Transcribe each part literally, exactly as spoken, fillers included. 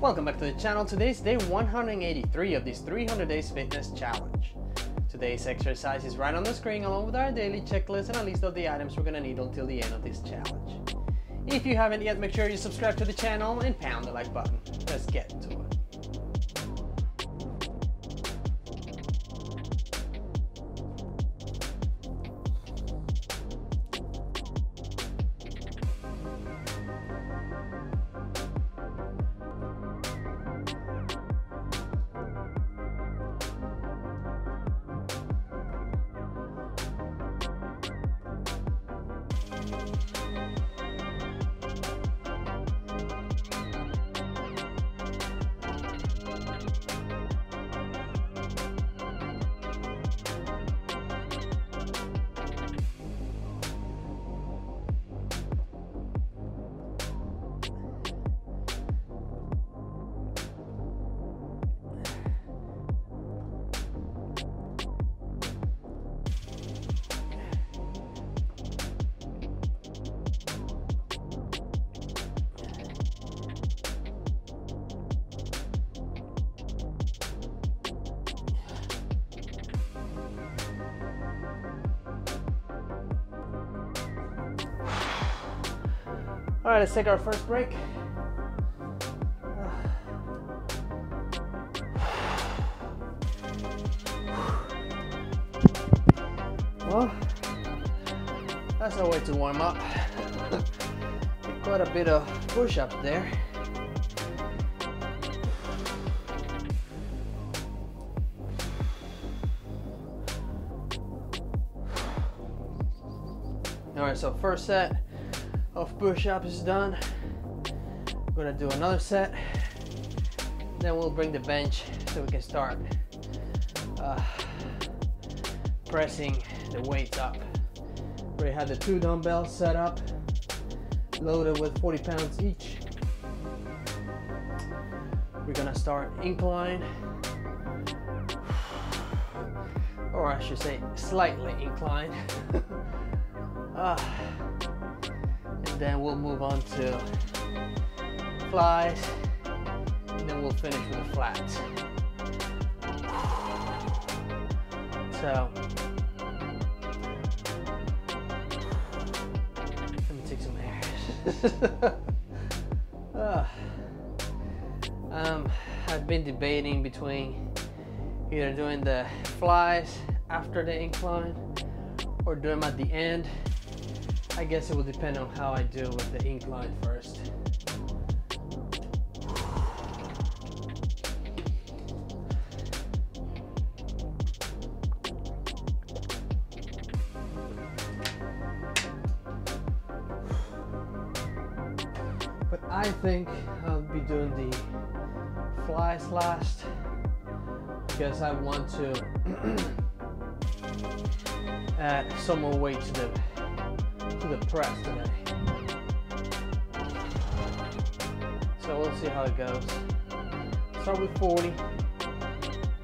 Welcome back to the channel. Today's day one hundred eighty-three of this three hundred days fitness challenge. Today's exercise is right on the screen along with our daily checklist and a list of the items we're gonna need until the end of this challenge. If you haven't yet, make sure you subscribe to the channel and pound the like button. Let's get to it. All right, let's take our first break. Well, that's no way to warm up. Quite a bit of push-ups there. All right, so first set of push-ups is done. We're gonna do another set, then we'll bring the bench so we can start uh, pressing the weights up. We have the two dumbbells set up, loaded with forty pounds each. We're gonna start incline, or I should say slightly incline. uh, Then we'll move on to flies, and then we'll finish with the flats. So, let me take some air. uh, um, I've been debating between either doing the flies after the incline or doing them at the end. I guess it will depend on how I do with the incline first. But I think I'll be doing the flies last because I want to add some more weight to the to the press today. So we'll see how it goes. Start with forty,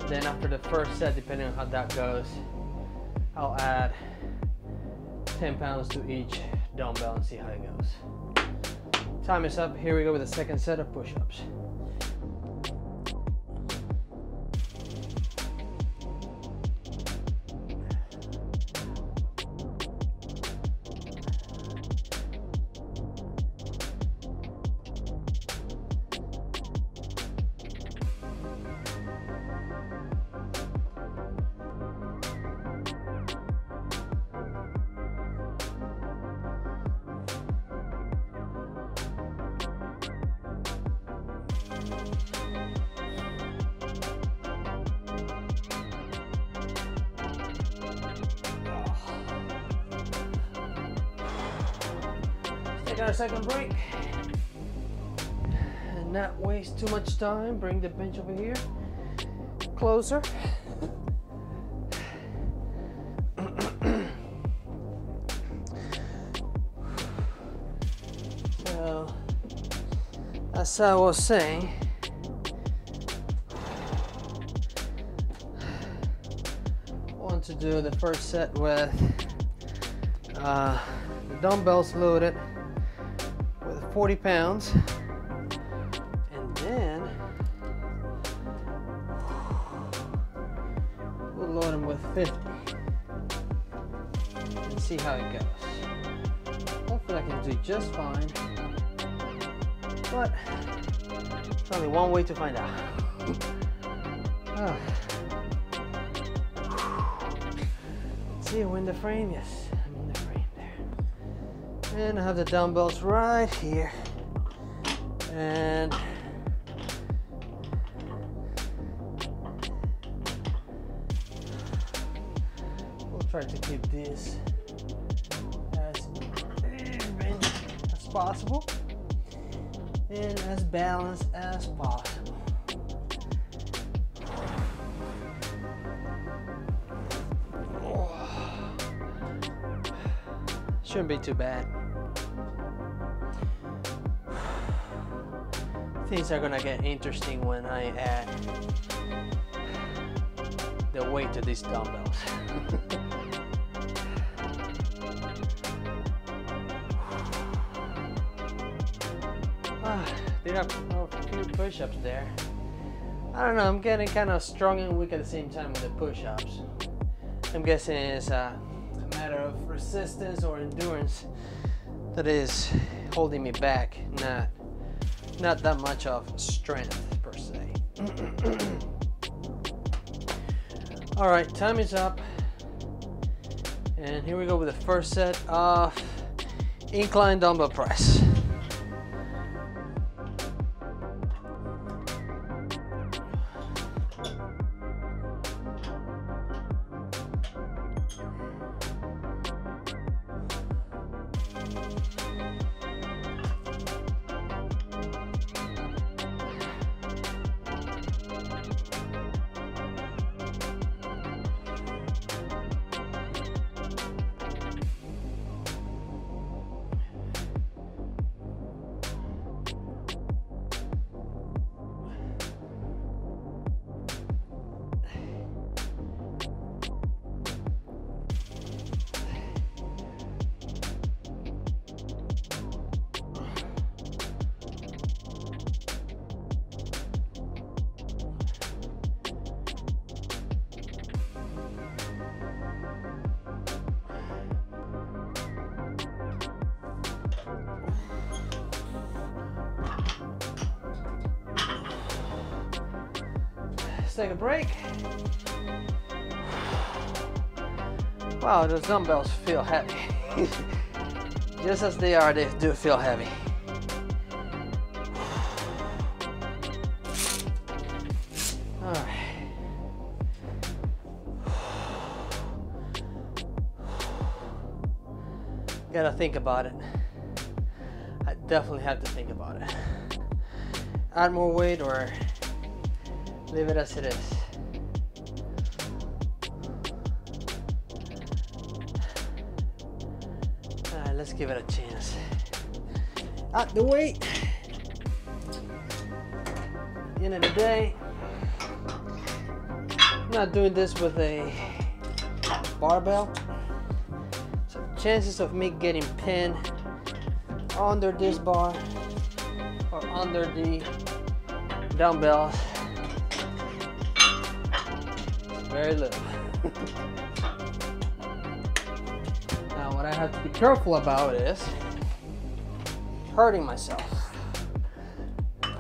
then after the first set, depending on how that goes, I'll add ten pounds to each dumbbell and see how it goes. Time is up. Here we go with the second set of push-ups. Got our second break and not waste too much time. Bring the bench over here closer. So as I was saying, I want to do the first set with uh, the dumbbells loaded, forty pounds, and then happy. Let's see how it goes. Hopefully I can do just fine, but there's only one way to find out. Oh. Let's see, I'm in the frame, yes, I'm in the frame there. And I have the dumbbells right here. And try to keep this as even as possible and as balanced as possible. Oh. Shouldn't be too bad. Things are gonna get interesting when I add the weight to these dumbbells. Did a few push-ups there. I don't know, I'm getting kind of strong and weak at the same time with the push-ups. I'm guessing it's a, a matter of resistance or endurance that is holding me back, not not that much of strength per se. All right, time is up. And here we go with the first set of incline dumbbell press. Take a break. Wow, those dumbbells feel heavy. Just as they are, they do feel heavy. All right. Gotta think about it. I definitely have to think about it. Add more weight or leave it as it is. All right, let's give it a chance. At the weight. End of the day. I'm not doing this with a barbell. So chances of me getting pinned under this bar or under the dumbbells, very little. Now what I have to be careful about is hurting myself.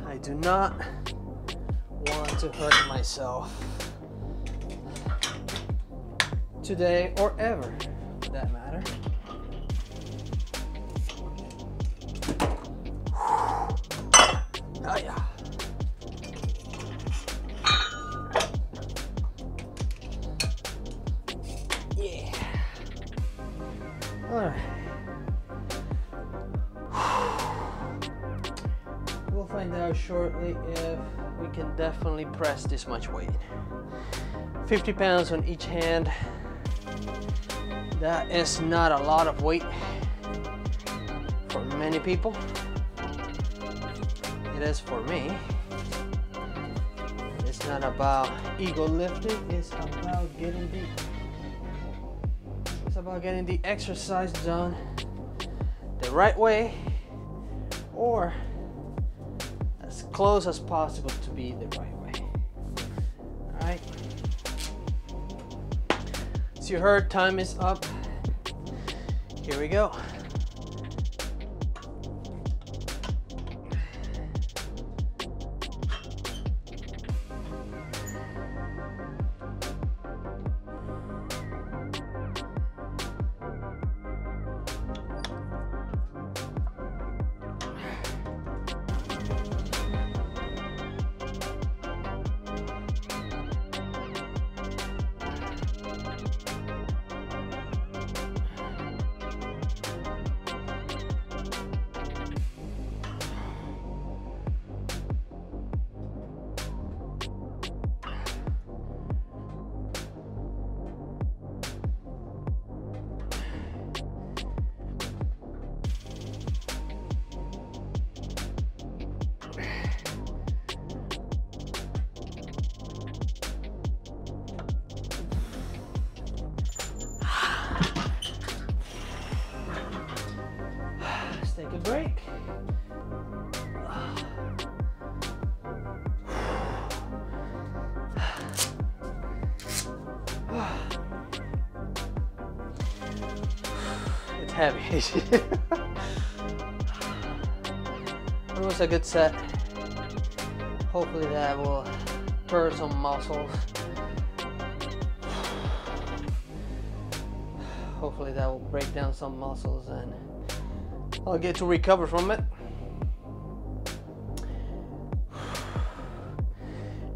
I do not want to hurt myself today or ever, for that matter. Oh yeah. Shortly if we can definitely press this much weight. fifty pounds on each hand. That is not a lot of weight for many people. It is for me. It's not about ego lifting, it's about getting the it's about getting the exercise done the right way, or close as possible to be the right way. All right, As you heard, time is up. Here we go. Break. It's heavy. It was a good set. Hopefully that will burn some muscles. Hopefully that will break down some muscles and I'll get to recover from it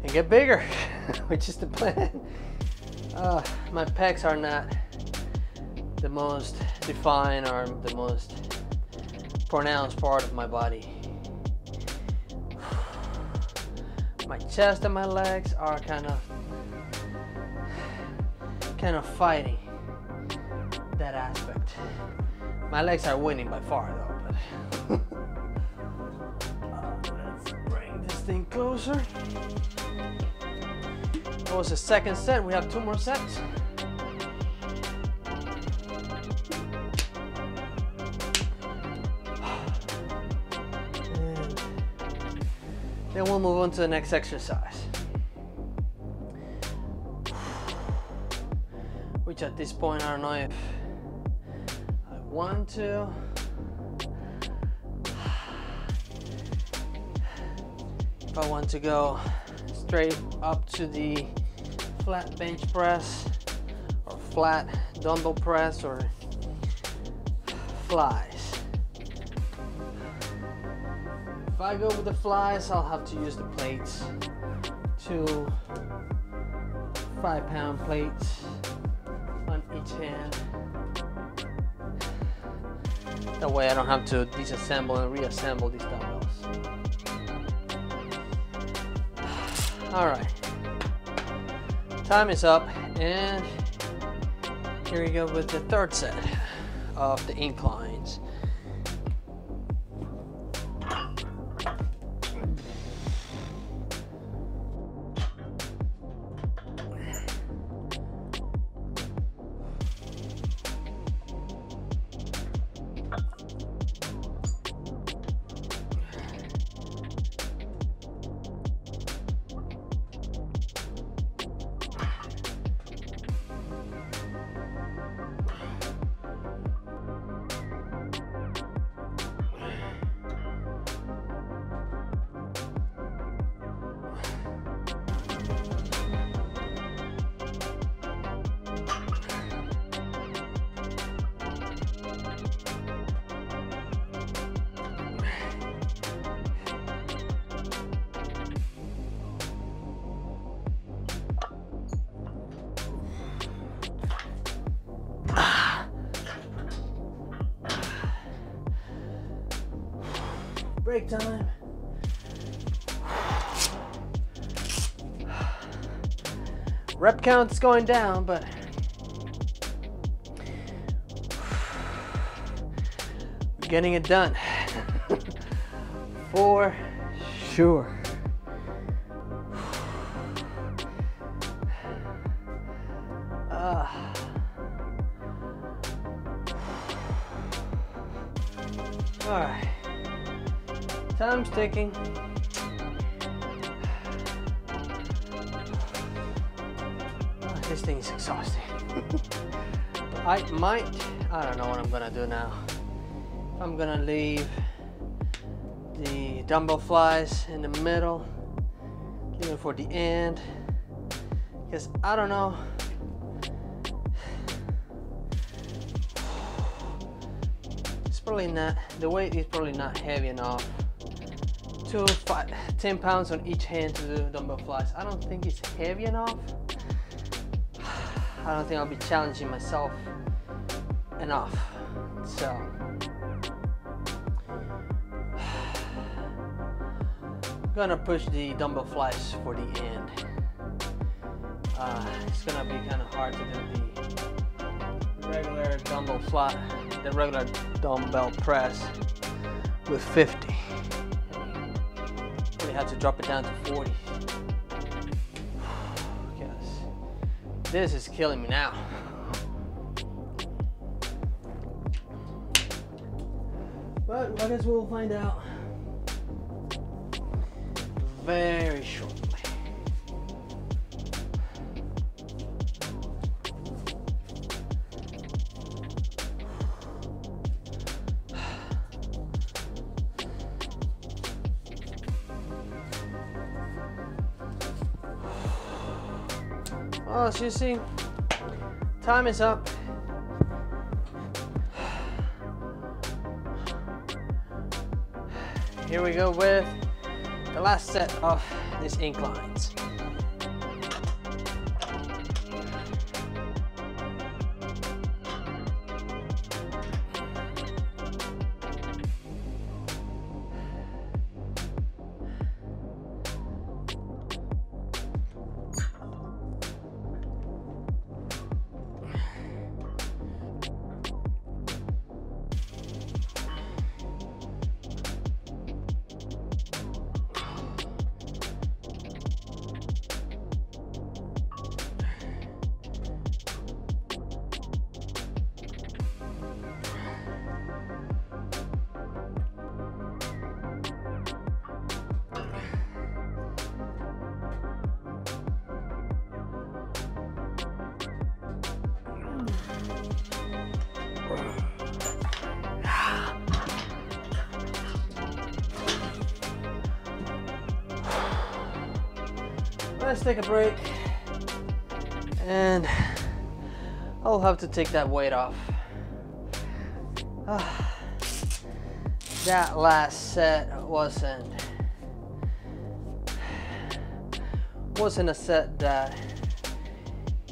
and get bigger, which is the plan. Uh, my pecs are not the most defined or the most pronounced part of my body. My chest and my legs are kind of kind of fighting that aspect. My legs are winning by far though, but uh, let's bring this thing closer. That was the second set. We have two more sets. And then we'll move on to the next exercise, which at this point I don't know if One, two. If I want to go straight up to the flat bench press or flat dumbbell press or flies. If I go with the flies, I'll have to use the plates. Two five pound plates on each hand. That way I don't have to disassemble and reassemble these dumbbells. All right, time is up, and here we go with the third set of the inclines. Break time. Rep count's going down, but we're getting it done for sure. Uh, all right. Time's ticking. Oh, this thing's exhausting. I might, I don't know what I'm gonna do now. I'm gonna leave the dumbbell flies in the middle, leave it for the end, because I don't know. It's probably not, the weight is probably not heavy enough. Two, five, ten pounds on each hand to do dumbbell flies. I don't think it's heavy enough. I don't think I'll be challenging myself enough. So I'm gonna push the dumbbell flies for the end. Uh, it's gonna be kind of hard to do the regular dumbbell fly, the regular dumbbell press with fifty. Really have to drop it down to forty. This is killing me now. But I guess we'll find out very shortly. Well, as you see, time is up. Here we go with the last set of these inclines. Let's take a break, and I'll have to take that weight off. Oh, that last set wasn't wasn't a set that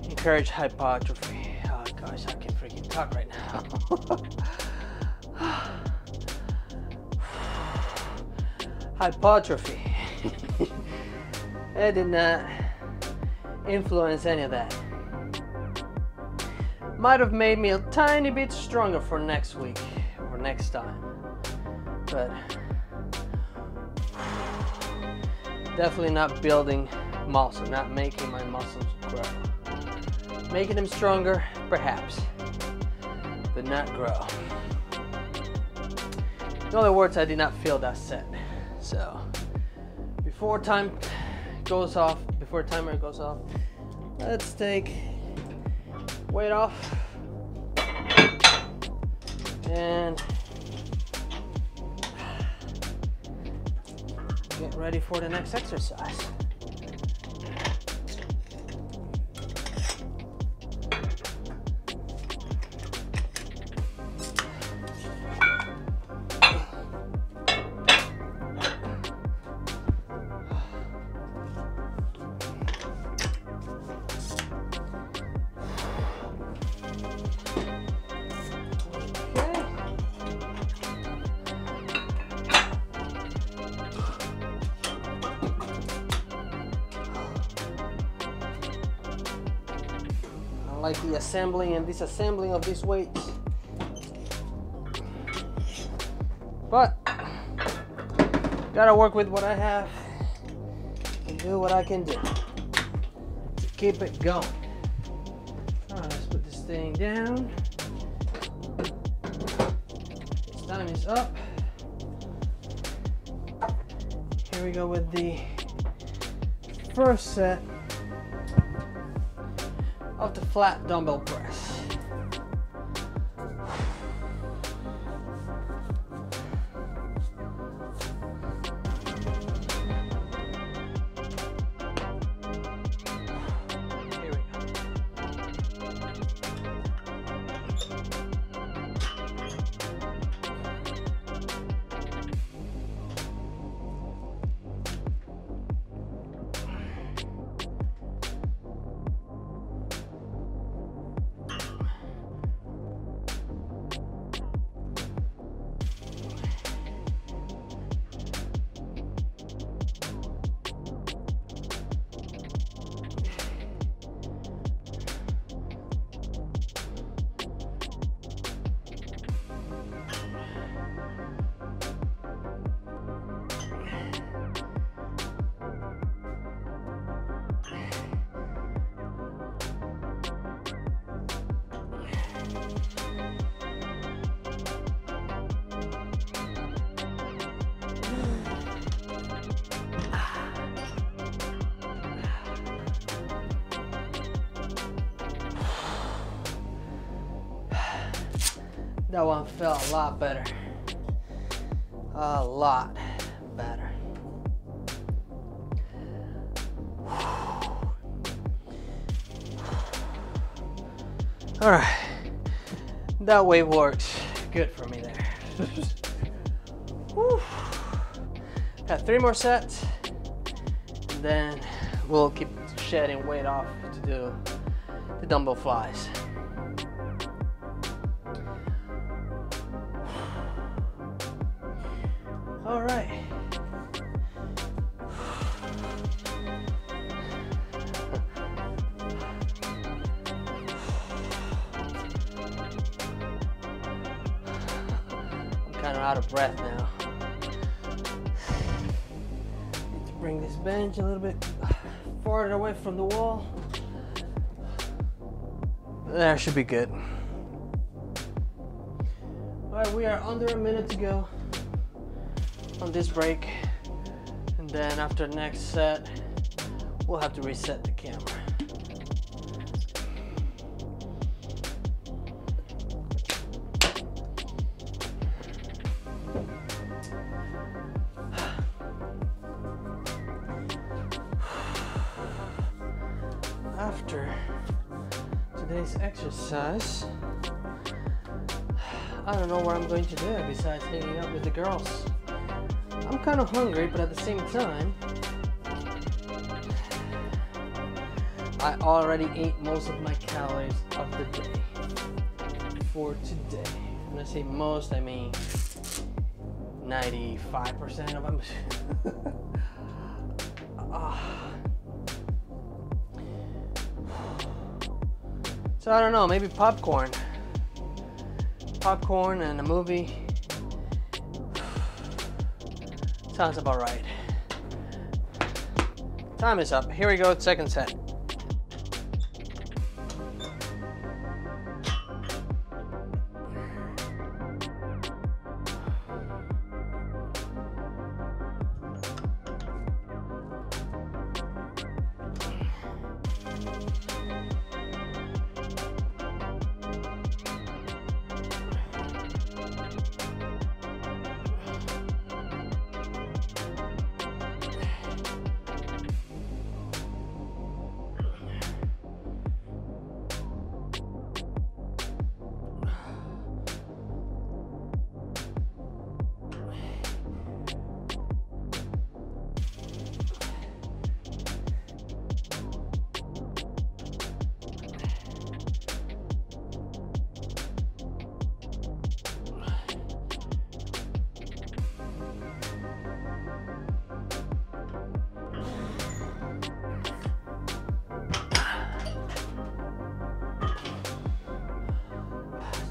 encouraged hypertrophy. Oh gosh, I can freaking talk right now. Hypertrophy. It did not influence any of that. Might have made me a tiny bit stronger for next week or next time, but definitely not building muscle, not making my muscles grow. Making them stronger, perhaps, but not grow. In other words, I did not feel that set. So before time goes off, before timer goes off, let's take weight off and get ready for the next exercise. Like the assembling and disassembling of these weights, but gotta work with what I have and do what I can do to keep it going. All right, let's put this thing down. This time is up. Here we go with the first set of the flat dumbbell press. That one felt a lot better, a lot better. All right, that wave works good for me there. Got three more sets, and then we'll keep shedding weight off to do the dumbbell flies. All right. I'm kind of out of breath now. Need to bring this bench a little bit farther away from the wall. That should be good. All right, we are under a minute to go on this break, and then after the next set we'll have to reset the camera. After today's exercise, I don't know what I'm going to do besides hanging out with the girls. I'm kind of hungry, but at the same time, I already ate most of my calories of the day for today. When I say most, I mean ninety-five percent of them. So I don't know, maybe popcorn. Popcorn and a movie. Sounds about right. Time is up. Here we go, second set.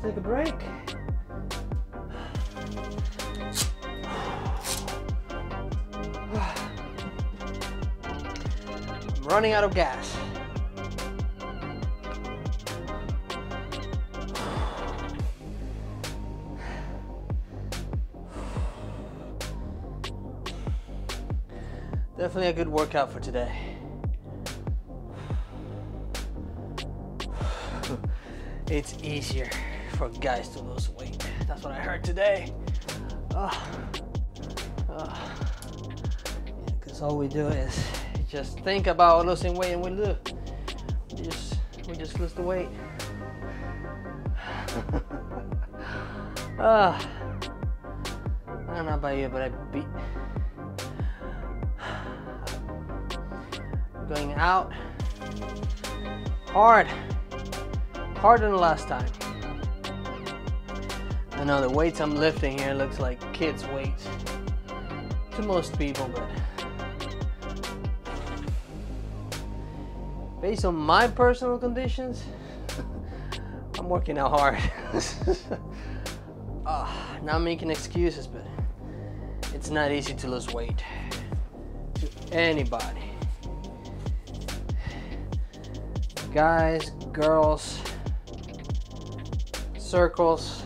Take a break. I'm running out of gas. Definitely a good workout for today. it's easier for guys to lose weight. That's what I heard today. Oh, oh. Yeah, cause all we do is just think about losing weight and we lose. We just, we just lose the weight. Oh, I don't know about you, but I beat. Going out hard, harder than last time. I know the weights I'm lifting here looks like kids' weights to most people, but based on my personal conditions, I'm working out hard. Oh, not making excuses, but it's not easy to lose weight to anybody. Guys, girls, circles.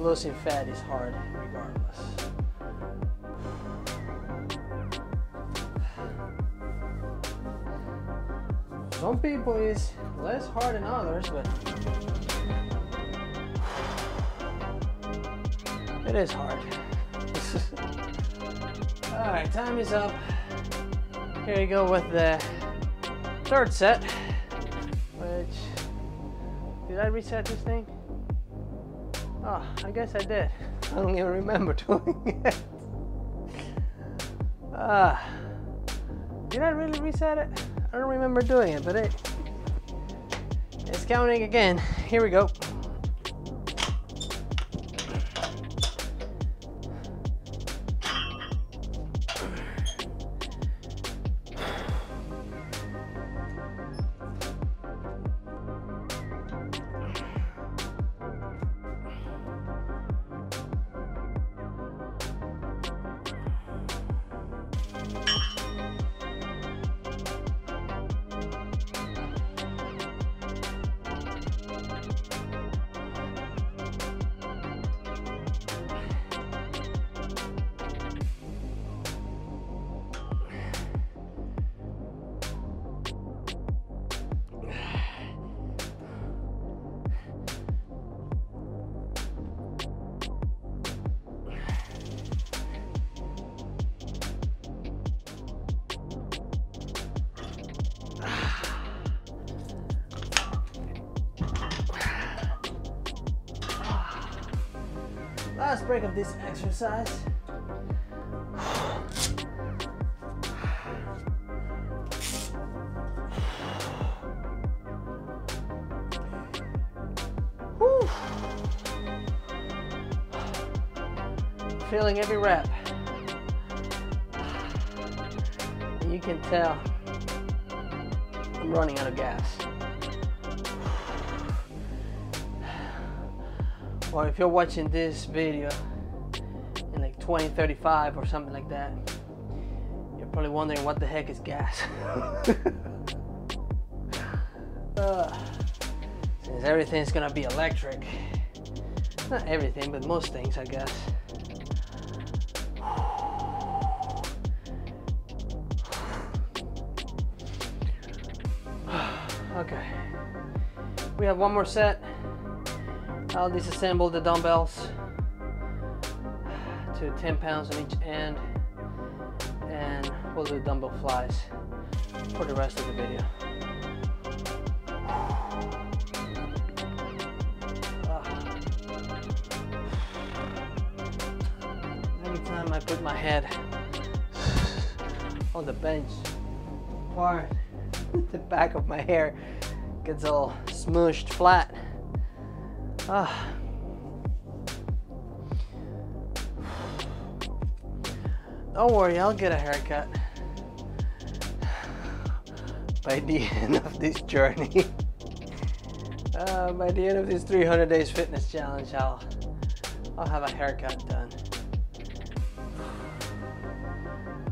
Losing fat is hard regardless. Some people is less hard than others, but it is hard. All right, time is up. Here we go with the third set, which, did I reset this thing? Oh, I guess I did. I don't even remember doing it. Uh, did I really reset it? I don't remember doing it, but it, it's counting again. Here we go. Last break of this exercise. Whew. Feeling every rep. You can tell I'm running out of gas. Or if you're watching this video in like twenty thirty-five or something like that, you're probably wondering what the heck is gas. uh, since everything's gonna be electric, not everything, but most things, I guess. Okay, we have one more set. I'll disassemble the dumbbells to ten pounds on each end, and we'll do dumbbell flies for the rest of the video. Every time I put my head on the bench, part, the back of my hair gets all smooshed flat. Ah. Don't worry, I'll get a haircut by the end of this journey. Uh, by the end of this three hundred days fitness challenge, I'll I'll have a haircut done,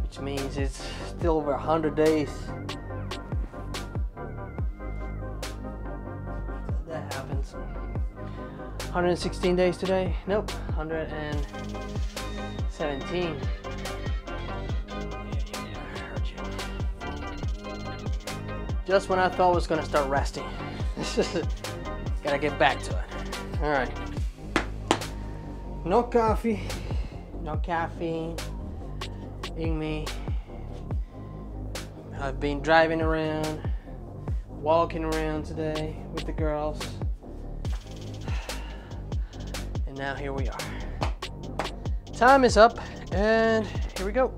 which means it's still over one hundred days. That happens. one hundred sixteen days today? Nope, one hundred seventeen. Yeah, yeah, yeah, I heard you. Just when I thought I was gonna start resting. Gotta get back to it. All right. No coffee, no caffeine in me. I've been driving around, walking around today with the girls. And now here we are. Time is up and here we go.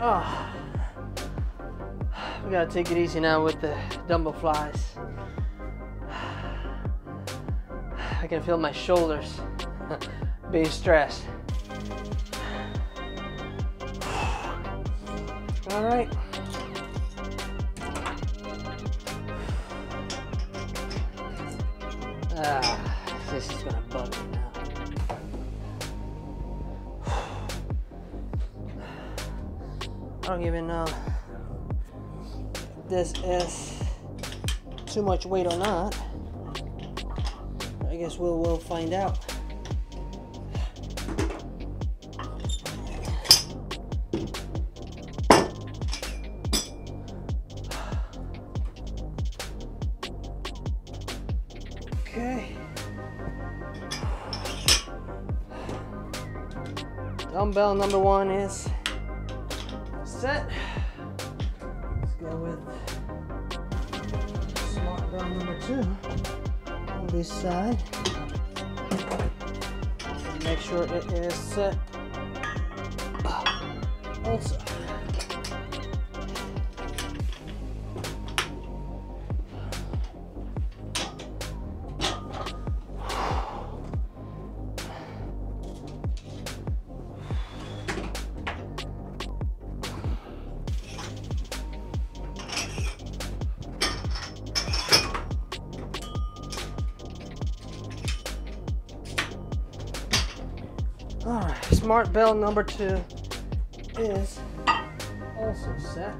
Oh, we gotta take it easy now with the dumbbell flies. I can feel my shoulders being stressed. All right. Ah, this is gonna bug me now. I don't even know if this is too much weight or not. I guess we'll, we'll find out. Okay. Dumbbell number one is set. Let's go with smart bell number two on this side. Make sure it is set. Also. Alright, smart bell number two is also set.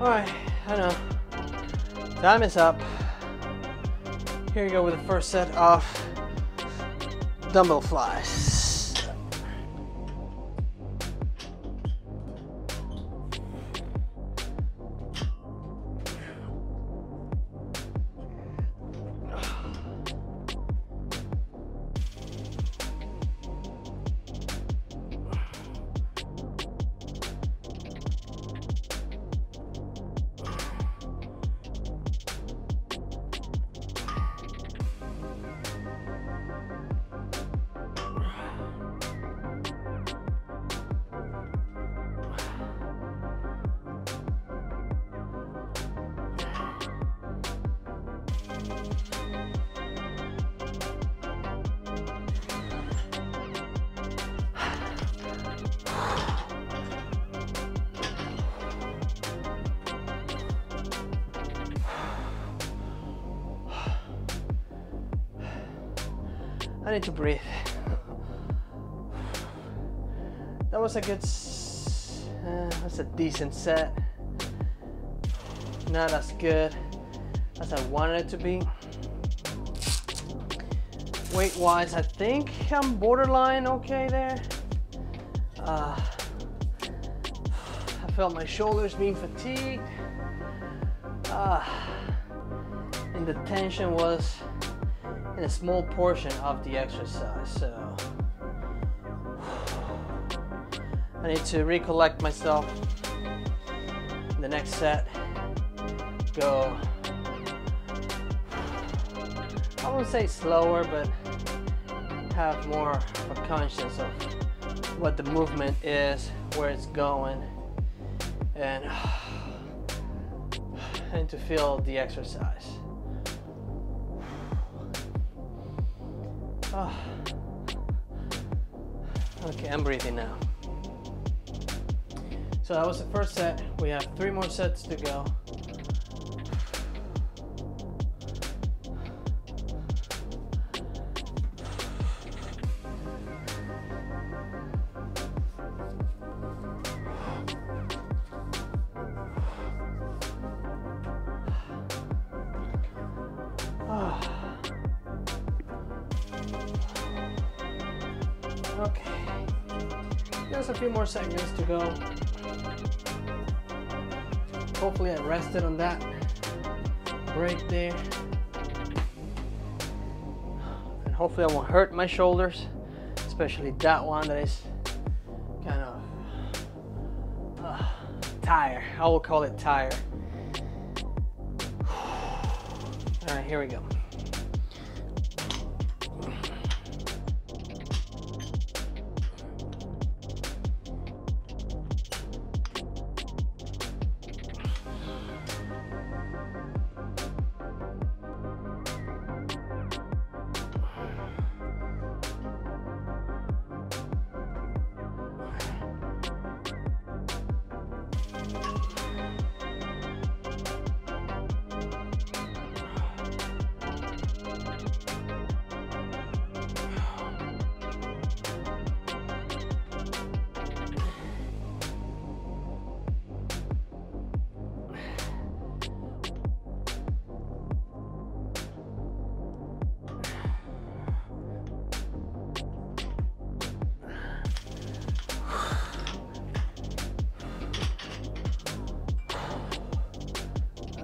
Alright, I know. Time is up. Here we go with the first set of dumbbell flies. I need to breathe. That was a good, uh, that's a decent set. Not as good as I wanted it to be. Weight wise, I think I'm borderline okay there. Uh, I felt my shoulders being fatigued. Uh, and the tension was in a small portion of the exercise, so I need to recollect myself in the next set. Go, I won't say slower, but have more of a conscience of what the movement is, where it's going, and and to feel the exercise. Oh. Okay, I'm breathing now. So that was the first set. We have three more sets to go. A few more seconds to go. Hopefully I rested on that break there, and hopefully I won't hurt my shoulders, especially that one that is kind of uh, tired. I will call it tired. All right, here we go.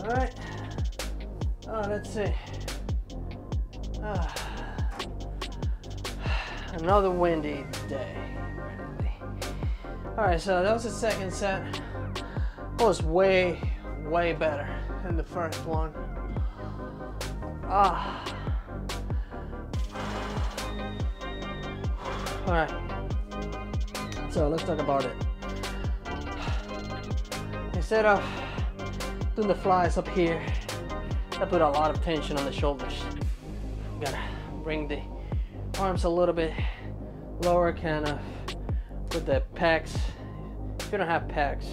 Alright, oh, let's see, ah. Another windy day. Alright, so that was the second set. It was way, way better than the first one. Ah. Alright, so let's talk about it. Instead of doing the flies up here, I put a lot of tension on the shoulders. I'm gonna bring the arms a little bit lower, kind of with the pecs. If you don't have pecs,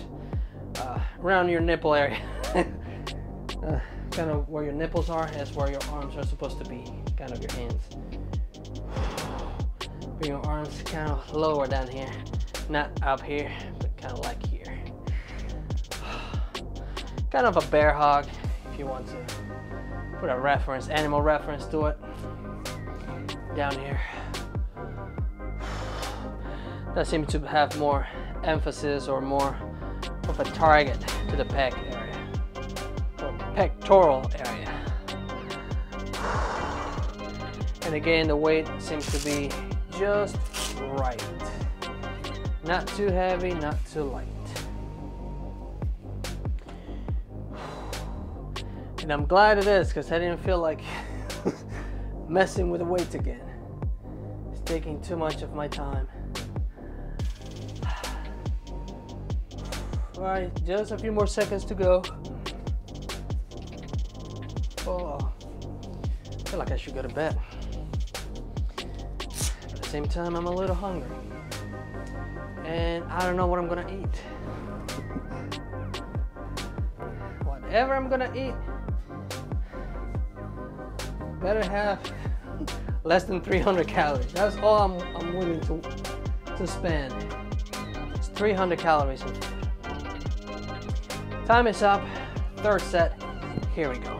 uh, around your nipple area, uh, kind of where your nipples are is where your arms are supposed to be, kind of your hands. Bring your arms kind of lower down here, not up here, but kind of like here. Kind of a bear hug, if you want to put a reference, animal reference to it. Down here. That seems to have more emphasis or more of a target to the pec area, or pectoral area. And again, the weight seems to be just right. Not too heavy, not too light. And I'm glad it is, because I didn't feel like messing with the weights again. It's taking too much of my time. All right, just a few more seconds to go. Oh, I feel like I should go to bed. At the same time, I'm a little hungry. And I don't know what I'm gonna eat. Whatever I'm gonna eat, better have less than three hundred calories. That's all I'm, I'm willing to, to spend. It's three hundred calories. Time is up. Third set. Here we go.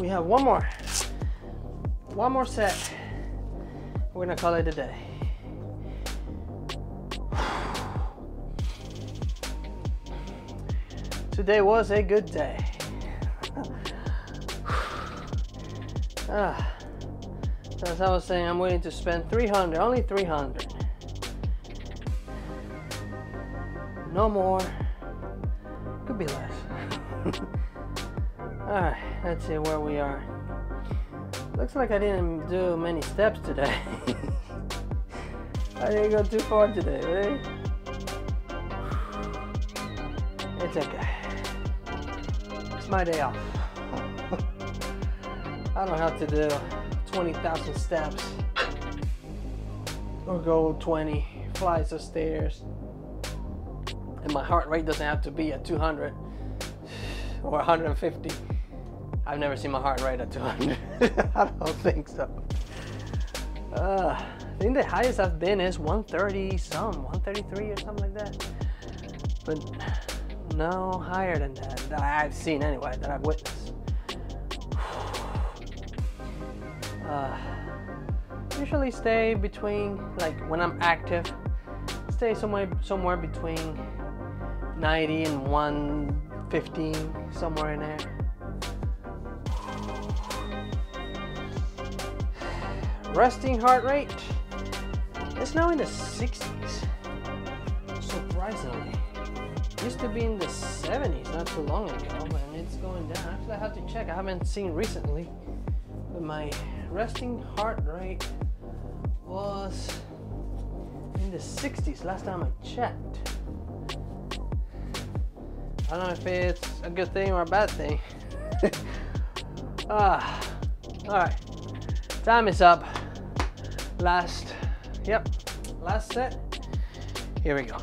we have one more one more set. We're gonna call it a day. Today was a good day. Ah, as I was saying, I'm willing to spend three hundred, only three hundred. No more. Could be less. All right, let's see where we are. Looks like I didn't do many steps today. I didn't go too far today, really. It's okay. It's my day off. I don't have to do twenty thousand steps or go twenty flights of stairs. And my heart rate doesn't have to be at two hundred or one hundred fifty. I've never seen my heart rate at two hundred. I don't think so. Uh, I think the highest I've been is one thirty some, one thirty-three or something like that. But no higher than that, that I've seen anyway, that I've witnessed. Uh, usually stay between, like when I'm active, stay somewhere somewhere between ninety and one fifteen, somewhere in there. Resting heart rate, it's now in the sixties, surprisingly. It used to be in the seventies not too long ago, and it's going down. Actually, I have to check, I haven't seen recently, but my resting heart rate was in the sixties last time I checked. I don't know if it's a good thing or a bad thing. Ah, all right. Time is up. Last, yep, last set. Here we go.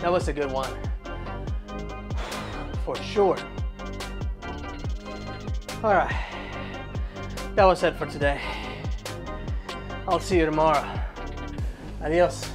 That was a good one, for sure. All right, that was it for today. I'll see you tomorrow. Adios.